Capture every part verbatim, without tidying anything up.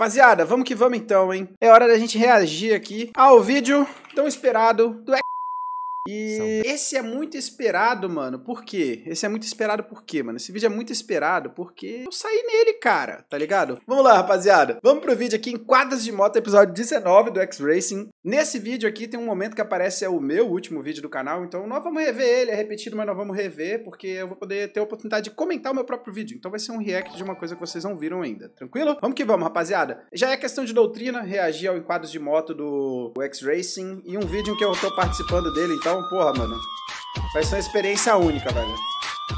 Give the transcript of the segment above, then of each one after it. Rapaziada, vamos que vamos então, hein? É hora da gente reagir aqui ao vídeo tão esperado do X. E esse é muito esperado, mano. Por quê? Esse é muito esperado por quê, mano? Esse vídeo é muito esperado porque eu saí nele, cara, tá ligado? Vamos lá, rapaziada. Vamos pro vídeo aqui em Quadros de Moto, episódio dezenove do Xracing. Nesse vídeo aqui tem um momento que aparece é o meu último vídeo do canal, então nós vamos rever ele. É repetido, mas nós vamos rever porque eu vou poder ter a oportunidade de comentar o meu próprio vídeo. Então vai ser um react de uma coisa que vocês não viram ainda, tranquilo? Vamos que vamos, rapaziada. Já é questão de doutrina reagir ao Quadros de Moto do Xracing e um vídeo em que eu tô participando dele, então. Então, porra, mano, vai ser uma experiência única, velho.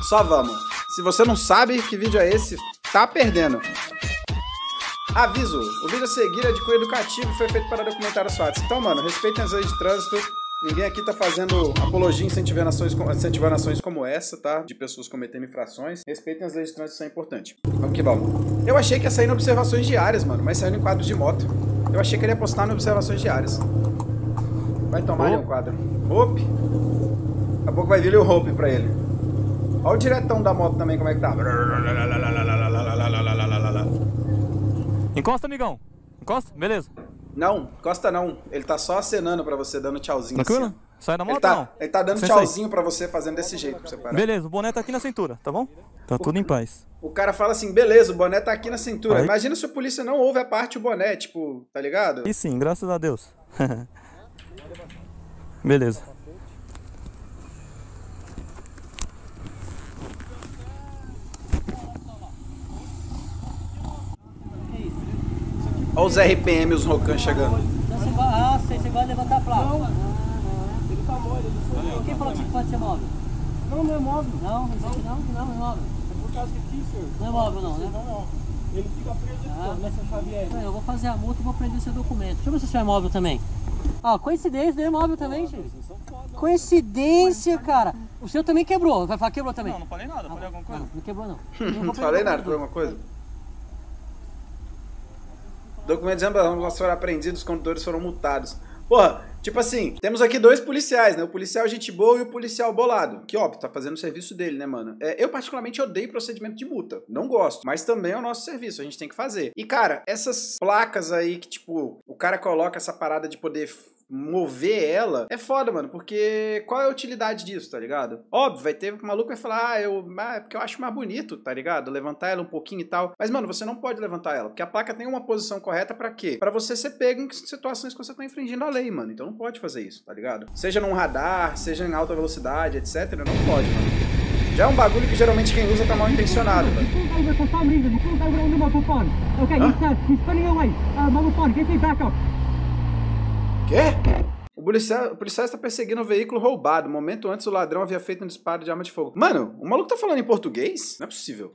Só vamos. Se você não sabe que vídeo é esse, tá perdendo. Aviso, o vídeo a seguir é de cunho educativo e foi feito para documentar as fatos. Então, mano, respeitem as leis de trânsito. Ninguém aqui tá fazendo apologia incentivando ações, incentivando ações como essa, tá? De pessoas cometendo infrações. Respeitem as leis de trânsito, isso é importante. Vamos que vamos. Eu achei que ia sair em observações diárias, mano, mas saiu em Quadros de Moto. Eu achei que ele ia postar em observações diárias. Vai tomar ali um quadro. Hope. Daqui a pouco vai vir o Hope pra ele. Olha o diretão da moto também, como é que tá. Encosta, amigão. Encosta, beleza. Não, encosta não. Ele tá só acenando pra você, dando tchauzinho. Tranquilo? Assim. Sai da moto, ele tá, não? Ele tá dando sem tchauzinho sair pra você, fazendo desse jeito pra você parar. Beleza, o boné tá aqui na cintura, tá bom? Tá o, tudo em paz. O cara fala assim, beleza, o boné tá aqui na cintura. Aí. Imagina se a polícia não ouve a parte do boné, tipo, tá ligado? E sim, graças a Deus. Beleza. Olha os R P M, os Rocan chegando. Ah, você vai levantar a placa. Não, ele tá móvel. Quem falou que pode ser móvel? Não, não é móvel. Não, não, não, não é móvel. É por causa que aqui, senhor. Não é móvel, não, né? Não, não. Ele fica preso aqui, nessa chave. Eu vou fazer a multa e vou prender seu documento. Deixa eu ver se o senhor é móvel também. Ó, ah, coincidência, não é móvel também, gente. Coincidência, cara. O seu também quebrou. Vai falar quebrou também? Não, não falei nada. Falei alguma coisa? Não, não quebrou, não. Não falei nada. Foi alguma coisa? Documentos ambulatorios foram apreendidos, os condutores foram multados. Porra, tipo assim, temos aqui dois policiais, né? O policial gente boa e o policial bolado. Que, ó, tá fazendo o serviço dele, né, mano? É, eu, particularmente, odeio procedimento de multa. Não gosto. Mas também é o nosso serviço, a gente tem que fazer. E, cara, essas placas aí que, tipo, o cara coloca essa parada de poder mover ela, é foda, mano, porque qual é a utilidade disso, tá ligado? Óbvio, vai ter um maluco que vai falar, ah, eu, ah, é porque eu acho mais bonito, tá ligado? Levantar ela um pouquinho e tal. Mas, mano, você não pode levantar ela, porque a placa tem uma posição correta pra quê? Pra você ser pego em situações que você tá infringindo a lei, mano. Então não pode fazer isso, tá ligado? Seja num radar, seja em alta velocidade, etcétera, não pode, mano. Já é um bagulho que geralmente quem usa tá mal intencionado, velho. Quê? O policial, o policial está perseguindo um veículo roubado. Momento antes, o ladrão havia feito um disparo de arma de fogo. Mano, o maluco tá falando em português? Não é possível.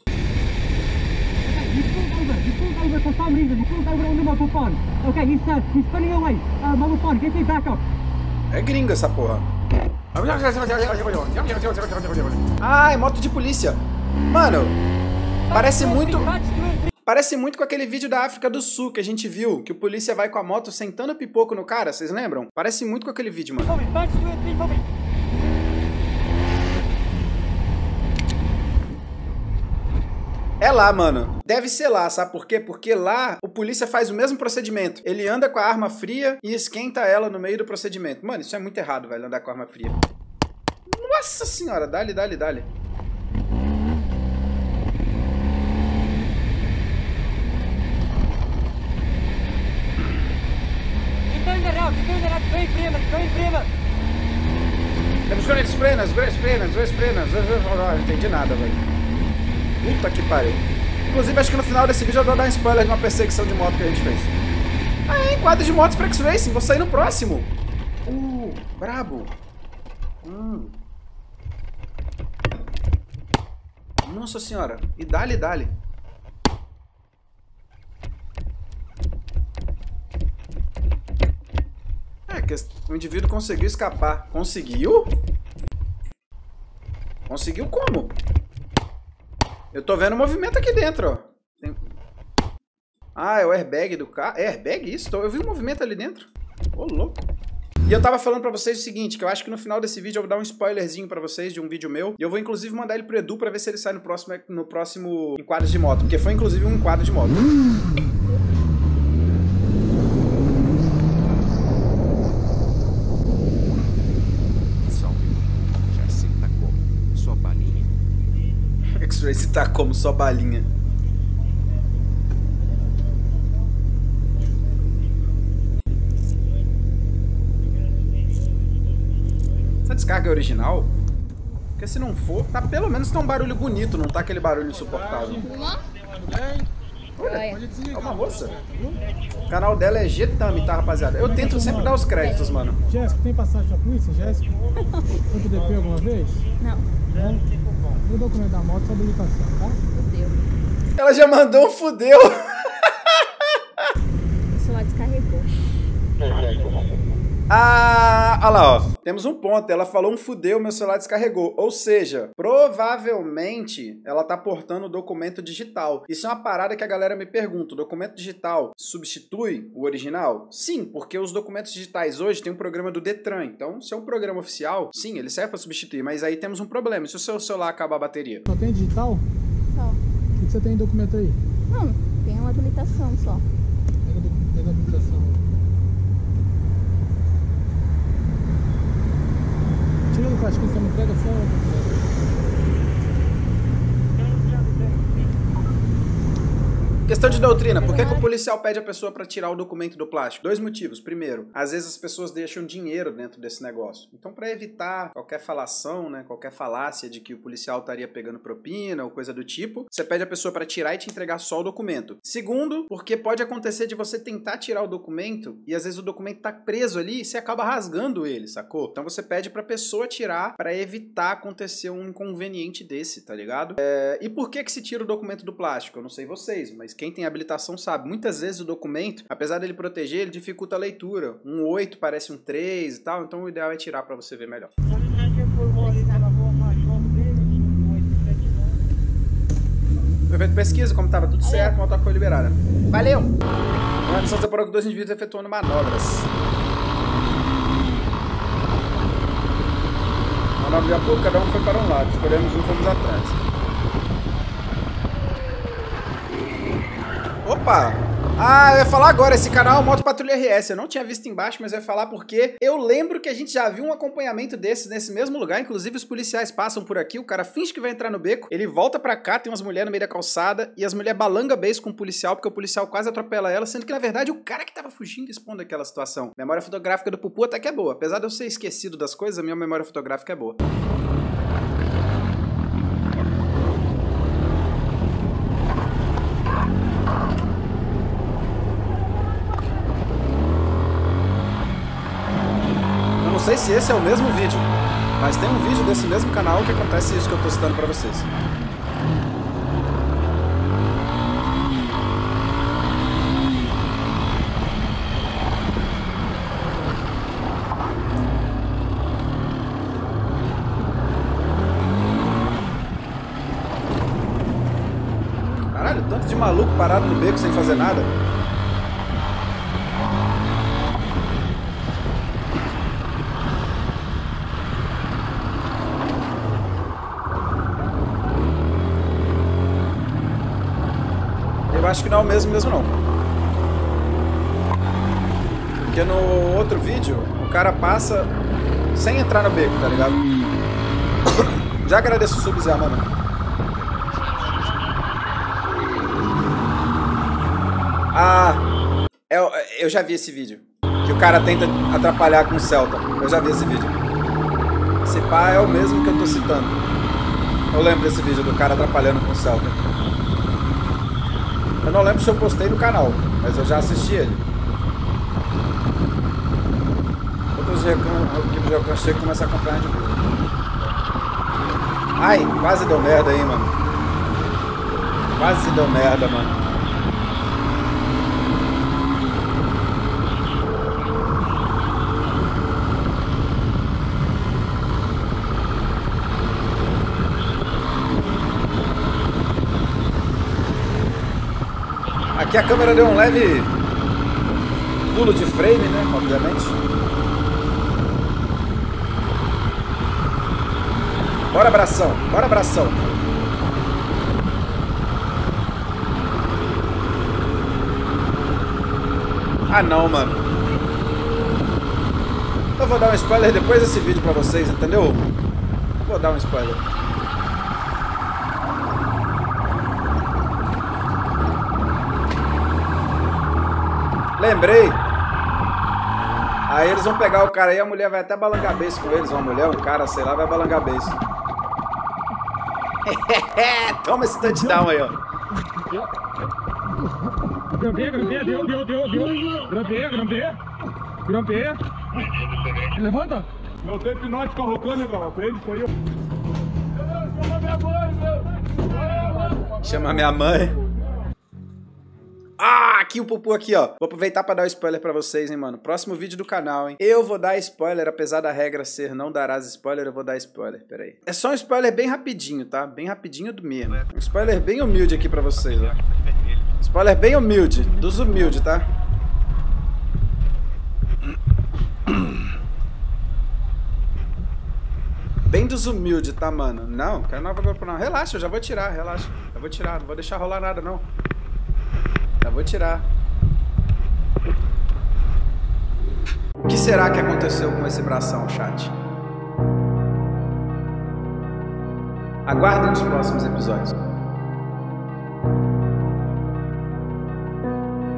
É gringa essa porra. Ah, é moto de polícia. Mano, parece muito... Parece muito com aquele vídeo da África do Sul que a gente viu, que o polícia vai com a moto sentando pipoco no cara, vocês lembram? Parece muito com aquele vídeo, mano. É lá, mano. Deve ser lá, sabe por quê? Porque lá o polícia faz o mesmo procedimento. Ele anda com a arma fria e esquenta ela no meio do procedimento. Mano, isso é muito errado, velho, andar com a arma fria. Nossa senhora, dá-lhe, dá-lhe, dá-lhe. Não entendi nada, velho. Puta que pariu. Inclusive, acho que no final desse vídeo eu vou dar um spoiler de uma perseguição de moto que a gente fez. Ah, hein? Quadro de motos pra X-Racing. Vou sair no próximo. Uh, brabo. Hum. Nossa senhora. E dá-lhe, dá-lhe. O indivíduo conseguiu escapar. Conseguiu? Conseguiu como? Eu tô vendo movimento aqui dentro, ó. Tem... Ah, é o airbag do carro. É airbag isso? Eu vi um movimento ali dentro. Ô, louco. E eu tava falando pra vocês o seguinte, que eu acho que no final desse vídeo eu vou dar um spoilerzinho pra vocês de um vídeo meu. E eu vou inclusive mandar ele pro Edu pra ver se ele sai no próximo, no próximo em Quadros de Moto. Porque foi inclusive um Quadro de Moto. esse tá como? Só balinha. Essa descarga é original? Porque se não for, tá pelo menos tá um barulho bonito, não tá aquele barulho insuportável. Olha, é uma moça. O canal dela é G-Tami, tá, rapaziada? Eu tento sempre dar os créditos, mano. Jéssica, tem passagem da polícia, Jéssica? Foi pro D P alguma vez? Não. Não? Vou documentar a moto, só habilitação, tá? Fudeu. Ela já mandou um fudeu. O celular descarregou. Ah, olha lá, ó. Temos um ponto. Ela falou um fudeu, meu celular descarregou. Ou seja, provavelmente ela tá portando o documento digital. Isso é uma parada que a galera me pergunta. O documento digital substitui o original? Sim, porque os documentos digitais hoje tem um programa do Detran. Então, se é um programa oficial, sim, ele serve pra substituir. Mas aí temos um problema. Se o seu celular acabar a bateria. Só tem digital? Só. O que você tem em documento aí? Não, tem uma habilitação só. Pega a habilitação. Acho que você me pega só. Questão de doutrina. Por que, que o policial pede a pessoa para tirar o documento do plástico? Dois motivos. Primeiro, às vezes as pessoas deixam dinheiro dentro desse negócio. Então, para evitar qualquer falação, né, qualquer falácia de que o policial estaria pegando propina ou coisa do tipo, você pede a pessoa para tirar e te entregar só o documento. Segundo, porque pode acontecer de você tentar tirar o documento e às vezes o documento tá preso ali e você acaba rasgando ele, sacou? Então você pede para a pessoa tirar para evitar acontecer um inconveniente desse, tá ligado? É... E por que que se tira o documento do plástico? Eu não sei vocês, mas quem tem habilitação sabe, muitas vezes o documento, apesar dele proteger, ele dificulta a leitura. Um oito parece um três e tal, então o ideal é tirar pra você ver melhor. O evento pesquisa, como tava tudo certo, a moto foi liberada. Valeu! A adição separou com dois indivíduos efetuando manobras. Manobra de apoio, cada um foi para um lado, escolhemos um, fomos atrás. Opa! Ah, eu ia falar agora, esse canal é o Moto Patrulha R S, eu não tinha visto embaixo, mas eu ia falar porque eu lembro que a gente já viu um acompanhamento desses nesse mesmo lugar, inclusive os policiais passam por aqui, o cara finge que vai entrar no beco, ele volta pra cá, tem umas mulheres no meio da calçada, e as mulheres balanga beijo com o policial, porque o policial quase atropela ela, sendo que na verdade o cara que tava fugindo responde aquela situação. Memória fotográfica do Pupu até que é boa, apesar de eu ser esquecido das coisas, a minha memória fotográfica é boa. Não sei se esse é o mesmo vídeo, mas tem um vídeo desse mesmo canal que acontece isso que eu tô citando pra vocês. Caralho, tanto de maluco parado no beco sem fazer nada. Acho que não é o mesmo mesmo não. Porque no outro vídeo, o cara passa sem entrar no beco, tá ligado? Já agradeço o sub, Zé, mano. Ah, eu, eu já vi esse vídeo. Que o cara tenta atrapalhar com o Celta. Eu já vi esse vídeo. Esse pá é o mesmo que eu tô citando. Eu lembro desse vídeo do cara atrapalhando com o Celta. Eu não lembro se eu postei no canal, mas eu já assisti ele. Outros recursos chegam e começam a acompanhar de novo. Ai, quase deu merda aí, mano. Quase deu merda, mano. Aqui a câmera deu um leve pulo de frame, né? Obviamente. Bora abração, bora abração. Ah não, mano. Eu vou dar um spoiler depois desse vídeo pra vocês, entendeu? Vou dar um spoiler. Lembrei. Aí eles vão pegar o cara aí, a mulher vai até balançar a cabeça com eles. Uma mulher, um cara, sei lá, vai balançar a cabeça. Toma esse touchdown aí, ó. Grampeia, grampeia, deu, deu, deu, deu. Grampeia, grampeia. Grampeia. Levanta. Eu tenho Pinote com a Rocana, cara. Pra ele, foi eu. Chama minha mãe. Chama minha mãe. Ah, aqui o Pupu aqui, ó. Vou aproveitar pra dar um spoiler pra vocês, hein, mano. Próximo vídeo do canal, hein. Eu vou dar spoiler, apesar da regra ser não darás spoiler, eu vou dar spoiler, pera aí. É só um spoiler bem rapidinho, tá? Bem rapidinho do mesmo. Um spoiler bem humilde aqui pra vocês, ó. Spoiler bem humilde, dos humildes, tá? Bem dos humildes, tá, mano? Não, cara, não vai não. Relaxa, eu já vou tirar, relaxa. Já vou tirar, não vou deixar rolar nada, não. Vou tirar. O que será que aconteceu com esse bração, chat? Aguardem os próximos episódios.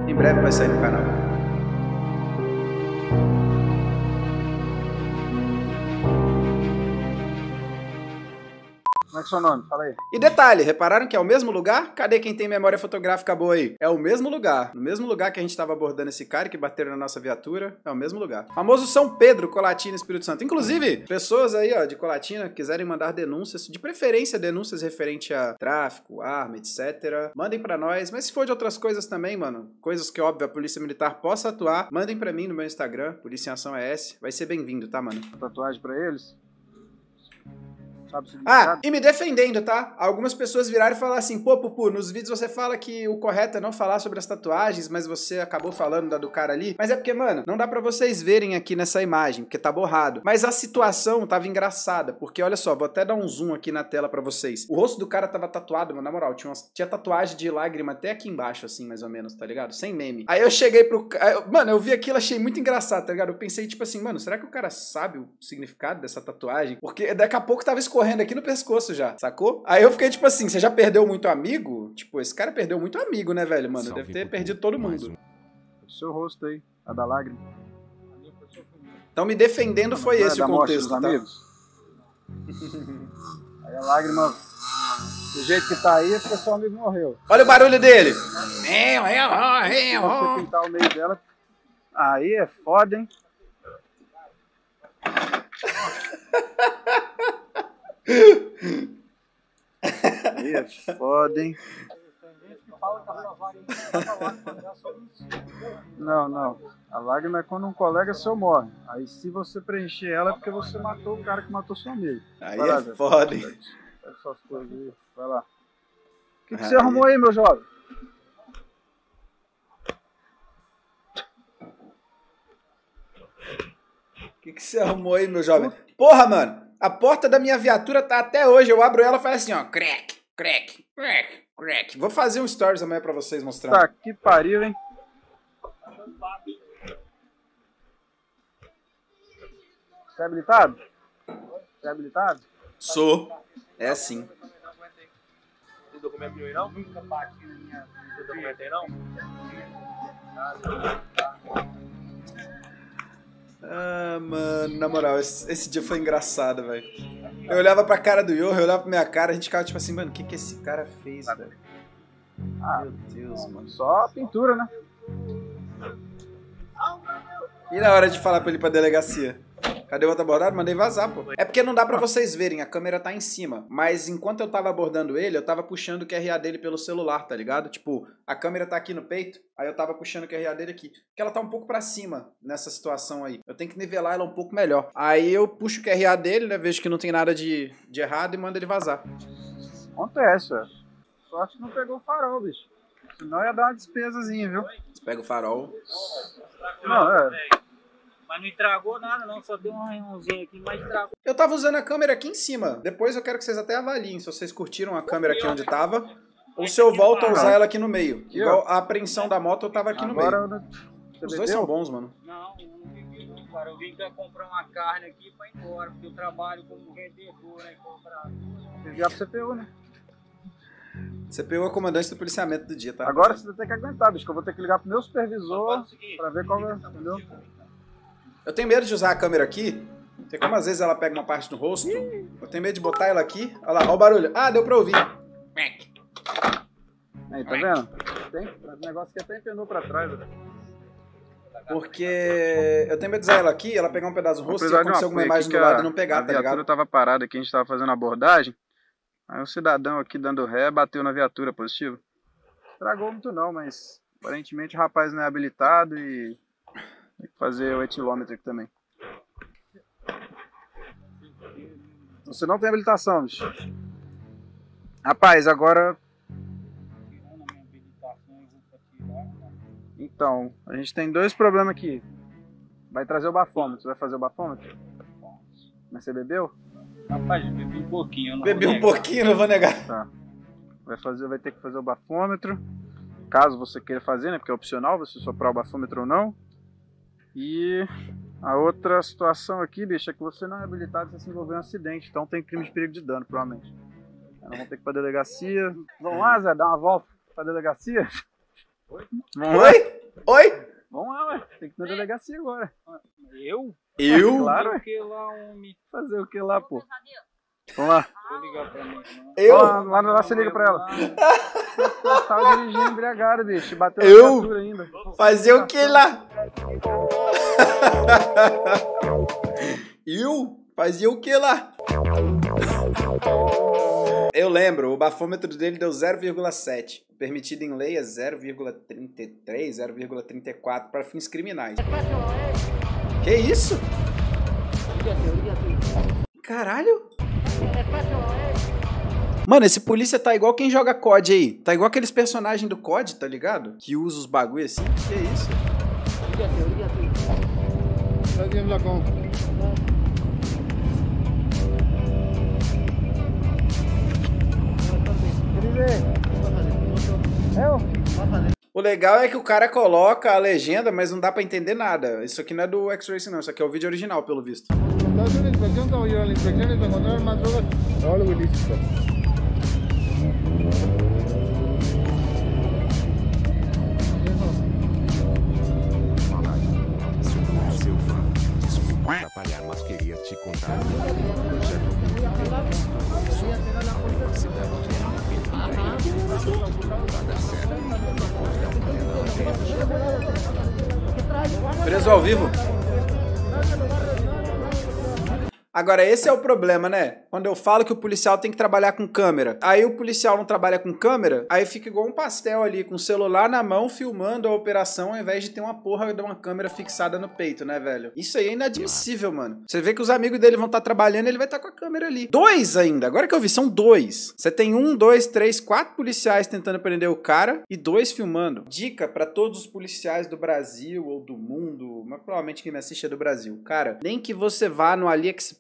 Em breve vai sair no canal. Como é que é seu nome? Fala aí. E detalhe, repararam que é o mesmo lugar? Cadê quem tem memória fotográfica boa aí? É o mesmo lugar. No mesmo lugar que a gente tava abordando esse cara que bateram na nossa viatura, é o mesmo lugar. Famoso São Pedro, Colatina, Espírito Santo. Inclusive, pessoas aí, ó, de Colatina, quiserem mandar denúncias, de preferência denúncias referente a tráfico, arma, etcétera. Mandem pra nós, mas se for de outras coisas também, mano, coisas que, óbvio, a Polícia Militar possa atuar, mandem pra mim no meu Instagram, Polícia Em Ação R S. Vai ser bem-vindo, tá, mano? Tatuagem pra eles? Ah, e me defendendo, tá? Algumas pessoas viraram e falaram assim, pô, Pupu, nos vídeos você fala que o correto é não falar sobre as tatuagens, mas você acabou falando da do cara ali. Mas é porque, mano, não dá pra vocês verem aqui nessa imagem, porque tá borrado. Mas a situação tava engraçada, porque olha só, vou até dar um zoom aqui na tela pra vocês. O rosto do cara tava tatuado, mano, na moral, tinha, umas, tinha tatuagem de lágrima até aqui embaixo, assim, mais ou menos, tá ligado? Sem meme. Aí eu cheguei pro... Mano, eu vi aquilo, achei muito engraçado, tá ligado? Eu pensei, tipo assim, mano, será que o cara sabe o significado dessa tatuagem? Porque daqui a pouco tava escorrendo correndo aqui no pescoço já, sacou? Aí eu fiquei tipo assim, você já perdeu muito amigo? Tipo, esse cara perdeu muito amigo, né, velho, mano? Salve, deve ter perdido todo mundo. O seu rosto aí, a da lágrima. Então me defendendo foi esse o contexto, tá? Aí a lágrima, do jeito que tá aí, porque seu amigo morreu. Olha o barulho dele! Se você pintar o meio dela, aí é foda, hein? É foda, hein? Não, não. A lágrima é quando um colega seu morre. Aí se você preencher ela é porque você matou o cara que matou seu amigo. Aí vai é lá, foda, hein? Essas coisas aí. Vai lá. O que, que você arrumou aí, meu jovem? O que, que você arrumou aí, meu jovem? Porra, mano! A porta da minha viatura tá até hoje. Eu abro ela e falo assim, ó. Crack, crack, crack, crack. Vou fazer um stories amanhã pra vocês mostrando. Tá, que pariu, hein? Você é habilitado? Você é habilitado? Sou. É sim. Tem documento meu aí, não? Tem documento aí, não? Ah, mano, na moral, esse, esse dia foi engraçado, velho. Eu olhava pra cara do Johan, eu olhava pra minha cara, a gente ficava tipo assim, mano, o que que esse cara fez, velho? Ah, meu Deus, mano. Só pintura, né? E na hora de falar pra ele ir pra delegacia? Cadê o outro abordado? Mandei vazar, pô. É porque não dá pra vocês verem, a câmera tá em cima. Mas enquanto eu tava abordando ele, eu tava puxando o Q R A dele pelo celular, tá ligado? Tipo, a câmera tá aqui no peito, aí eu tava puxando o Q R A dele aqui. Porque ela tá um pouco pra cima nessa situação aí. Eu tenho que nivelar ela um pouco melhor. Aí eu puxo o Q R A dele, né? Vejo que não tem nada de, de errado e mando ele vazar. Acontece, velho. Sorte que não pegou o farol, bicho. Senão ia dar uma despesazinha, viu? Você pega o farol. Não, é... Mas não entregou nada não, só deu um arranhãozinho aqui, mas entregou. Eu tava usando a câmera aqui em cima. Depois eu quero que vocês até avaliem se vocês curtiram a câmera aqui onde tava. Ou se eu volto a usar ela aqui no meio. Igual a apreensão da moto eu tava aqui no meio. Os dois são bons, mano. Não, eu não vivi não, cara. Eu vim pra comprar uma carne aqui pra ir embora. Porque eu trabalho como vendedor, né? Comprar. Você já pra C P U, né? Você pegou o comandante do policiamento do dia, tá? Agora você tem que aguentar, bicho, que eu vou ter que ligar pro meu supervisor pra ver qual é, entendeu? Eu tenho medo de usar a câmera aqui. Porque como às vezes ela pega uma parte do rosto, eu tenho medo de botar ela aqui. Olha lá, olha o barulho. Ah, deu pra ouvir. Aí, tá vendo? Tem, o negócio que até empenou pra trás, velho. Porque eu tenho medo de usar ela aqui, ela pegar um pedaço do rosto e acontecer alguma imagem do lado e não pegar, tá ligado? A viatura tava parada aqui, a gente tava fazendo abordagem. Aí um cidadão aqui dando ré, bateu na viatura, positivo. Estragou muito não, mas aparentemente o rapaz não é habilitado e tem que fazer o etilômetro aqui também. Você não tem habilitação, bicho. Rapaz, agora... Então, a gente tem dois problemas aqui. Vai trazer o bafômetro. Você vai fazer o bafômetro? Mas você bebeu? Rapaz, eu bebi um pouquinho. Eu não bebi vou um pouquinho, não vou negar. Tá. Vai, fazer, vai ter que fazer o bafômetro. Caso você queira fazer, né? Porque é opcional, você soprar o bafômetro ou não. E... a outra situação aqui, bicho, é que você não é habilitado se envolver em um acidente. Então tem crime de perigo de dano, provavelmente. Nós vamos ter que ir pra delegacia. Vamos lá, Zé, dar uma volta pra delegacia? Oi? Vamos lá? Oi? Oi? Vamos lá, ué. Tem que ir pra delegacia agora. Eu? Eu? Claro, ué. Fazer o que lá, pô? Vamos lá. Vou ligar pra mim. Eu? Lá, lá, lá você liga pra ela. Você tava dirigindo embriagado, bicho. Bateu na viatura ainda. Fazer o que lá? Eu? Fazia o que lá? Eu lembro, o bafômetro dele deu zero vírgula sete. Permitido em lei é zero vírgula trinta e três, zero vírgula trinta e quatro para fins criminais. Que isso? Caralho! Mano, esse polícia tá igual quem joga C O D aí. Tá igual aqueles personagens do C O D, tá ligado? Que usa os bagulho assim. Que isso? O legal é que o cara coloca a legenda, mas não dá pra entender nada. Isso aqui não é do X-Racing não, isso aqui é o vídeo original, pelo visto. Atrapalhar, mas queria te contar. Preso ao vivo. Agora, esse é o problema, né? Quando eu falo que o policial tem que trabalhar com câmera, aí o policial não trabalha com câmera, aí fica igual um pastel ali, com o celular na mão, filmando a operação, ao invés de ter uma porra de uma câmera fixada no peito, né, velho? Isso aí é inadmissível, mano. Você vê que os amigos dele vão estar trabalhando, ele vai estar com a câmera ali. Dois ainda, agora que eu vi, são dois. Você tem um, dois, três, quatro policiais tentando prender o cara e dois filmando. Dica pra todos os policiais do Brasil ou do mundo, mas provavelmente quem me assiste é do Brasil. Cara, nem que você vá no AliExpress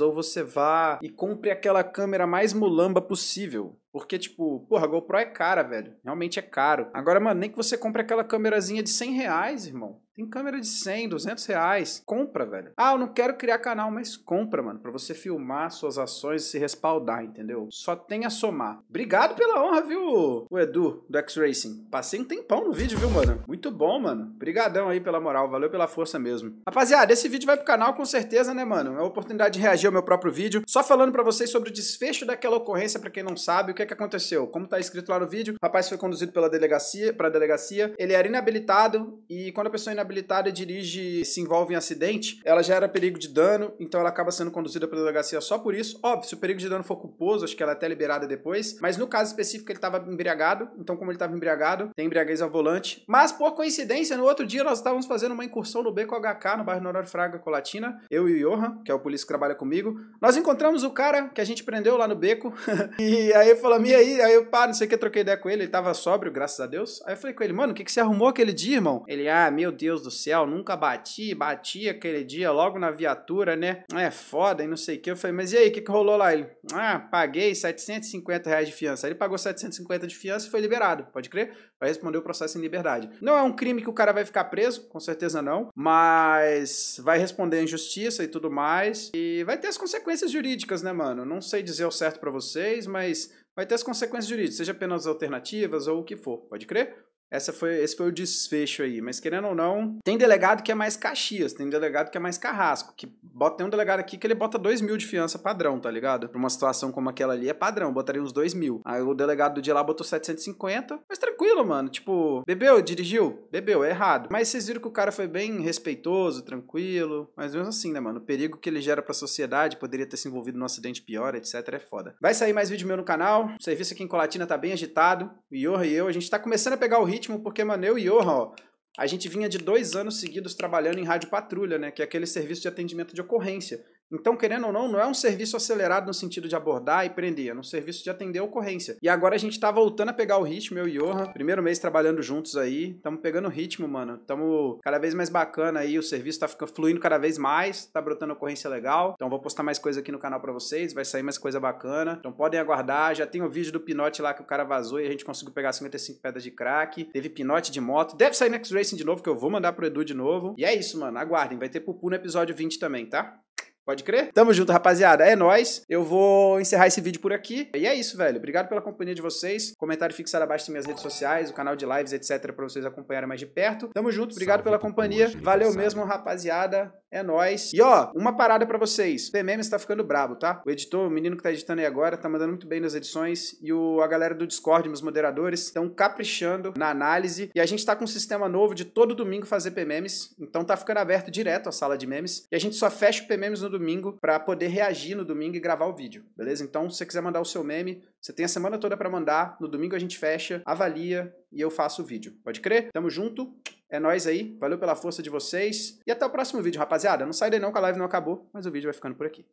ou você vá e compre aquela câmera mais mulamba possível. Porque, tipo, porra, a GoPro é cara, velho. Realmente é caro. Agora, mano, nem que você compre aquela câmerazinha de cem reais, irmão. Tem câmera de cem, duzentos reais. Compra, velho. Ah, eu não quero criar canal, mas compra, mano. Pra você filmar suas ações e se respaldar, entendeu? Só tem a somar. Obrigado pela honra, viu, o Edu, do X-Racing. Passei um tempão no vídeo, viu, mano? Muito bom, mano. Obrigadão aí pela moral. Valeu pela força mesmo. Rapaziada, esse vídeo vai pro canal com certeza, né, mano? É a oportunidade de reagir ao meu próprio vídeo. Só falando pra vocês sobre o desfecho daquela ocorrência, pra quem não sabe, o que que aconteceu? Como tá escrito lá no vídeo, o rapaz foi conduzido pela delegacia, pra delegacia, ele era inabilitado e quando a pessoa é inabilitada dirige, se envolve em acidente, ela já era perigo de dano, então ela acaba sendo conduzida pela delegacia só por isso. Óbvio, se o perigo de dano for culposo, acho que ela é até liberada depois, mas no caso específico ele tava embriagado, então como ele tava embriagado, tem embriaguez ao volante, mas por coincidência, no outro dia nós estávamos fazendo uma incursão no Beco H K, no bairro Norofraga, Colatina, eu e o Johan, que é o polícia que trabalha comigo, nós encontramos o cara que a gente prendeu lá no Beco, e aí ele falou, e aí, aí eu, pá, não sei o que, troquei ideia com ele, ele tava sóbrio, graças a Deus. Aí eu falei com ele, mano, o que que você arrumou aquele dia, irmão? Ele, ah, meu Deus do céu, nunca bati, bati aquele dia logo na viatura, né? É foda, e não sei o que. Eu falei, mas e aí, o que que rolou lá? Ele, ah, paguei setecentos e cinquenta reais de fiança. Aí ele pagou setecentos e cinquenta de fiança e foi liberado, pode crer? Vai responder o processo em liberdade. Não é um crime que o cara vai ficar preso, com certeza não, mas vai responder a injustiça e tudo mais, e vai ter as consequências jurídicas, né, mano? Não sei dizer o certo pra vocês, mas... vai ter as consequências jurídicas, seja penas alternativas ou o que for, pode crer? Essa foi, esse foi o desfecho aí, mas querendo ou não, tem delegado que é mais Caxias, tem delegado que é mais carrasco, que bota, tem um delegado aqui que ele bota dois mil de fiança padrão, tá ligado? Pra uma situação como aquela ali é padrão, botaria uns dois mil. Aí o delegado do dia lá botou setecentos e cinquenta, mas tranquilo, mano, tipo, bebeu, dirigiu? Bebeu, é errado. Mas vocês viram que o cara foi bem respeitoso, tranquilo, mas mesmo assim, né, mano, o perigo que ele gera pra sociedade, poderia ter se envolvido num acidente pior, etc, é foda. Vai sair mais vídeo meu no canal, o serviço aqui em Colatina tá bem agitado, o Johan e eu, a gente tá começando a pegar o ritmo, porque, mano, eu e Johan, ó, a gente vinha de dois anos seguidos trabalhando em rádio patrulha, né, que é aquele serviço de atendimento de ocorrência. Então, querendo ou não, não é um serviço acelerado no sentido de abordar e prender, é um serviço de atender a ocorrência. E agora a gente tá voltando a pegar o ritmo, eu e Johan, primeiro mês trabalhando juntos aí, tamo pegando ritmo, mano, tamo cada vez mais bacana aí, o serviço tá ficando fluindo cada vez mais, tá brotando ocorrência legal, então vou postar mais coisa aqui no canal pra vocês, vai sair mais coisa bacana, então podem aguardar, já tem o vídeo do Pinote lá que o cara vazou e a gente conseguiu pegar cinquenta e cinco pedras de crack, teve Pinote de moto, deve sair no Xracing de novo, que eu vou mandar pro Edu de novo, e é isso, mano, aguardem, vai ter Pupu no episódio vinte também, tá? Pode crer? Tamo junto, rapaziada. É nóis. Eu vou encerrar esse vídeo por aqui. E é isso, velho. Obrigado pela companhia de vocês. Comentário fixado abaixo das minhas redes sociais, o canal de lives, etcétera, pra vocês acompanharem mais de perto. Tamo junto. Obrigado pela companhia. Valeu mesmo, rapaziada. É nóis. E ó, uma parada pra vocês. O Pememes tá ficando brabo, tá? O editor, o menino que tá editando aí agora, tá mandando muito bem nas edições. E o, a galera do Discord, meus moderadores, estão caprichando na análise. E a gente tá com um sistema novo de todo domingo fazer Pememes. Então tá ficando aberto direto a sala de memes. E a gente só fecha o Pememes no domingo pra poder reagir no domingo e gravar o vídeo, beleza? Então, se você quiser mandar o seu meme, você tem a semana toda pra mandar. No domingo a gente fecha, avalia e eu faço o vídeo. Pode crer? Tamo junto. É nóis aí, valeu pela força de vocês e até o próximo vídeo, rapaziada. Não sai daí não que a live não acabou, mas o vídeo vai ficando por aqui.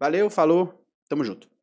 Valeu, falou, tamo junto.